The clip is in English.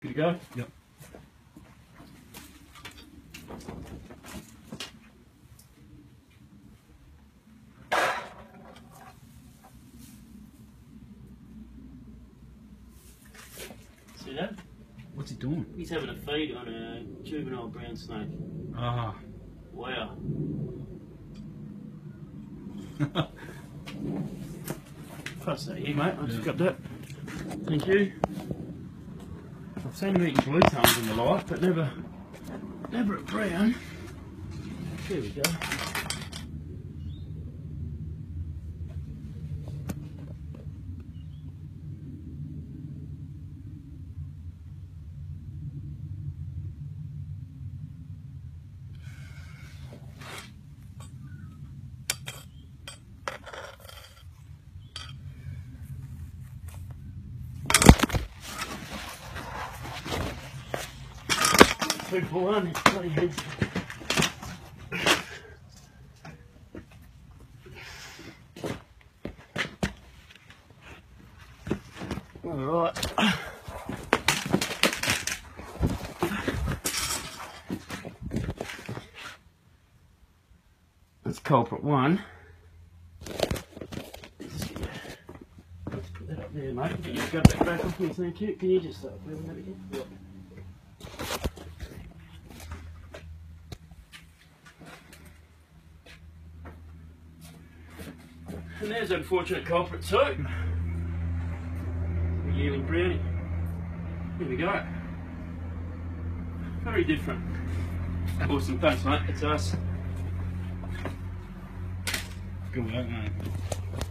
Good to go? Yep. See that? What's he doing? He's having a feed on a juvenile brown snake. Ah. Wow. Pass that here, mate. I just got that. Thank you. I've seen him eating blue tongues in my life, but never at brown. There we go. Two for one, his bloody head's... Alright. That's culprit one. Let's put that up there, mate. Can you grab that back off me, thank you? Can you just start moving that again? Yep. And there's an unfortunate culprit too. A yearling brownie. Here we go. Very different. Awesome, thanks mate, it's us. Good work mate.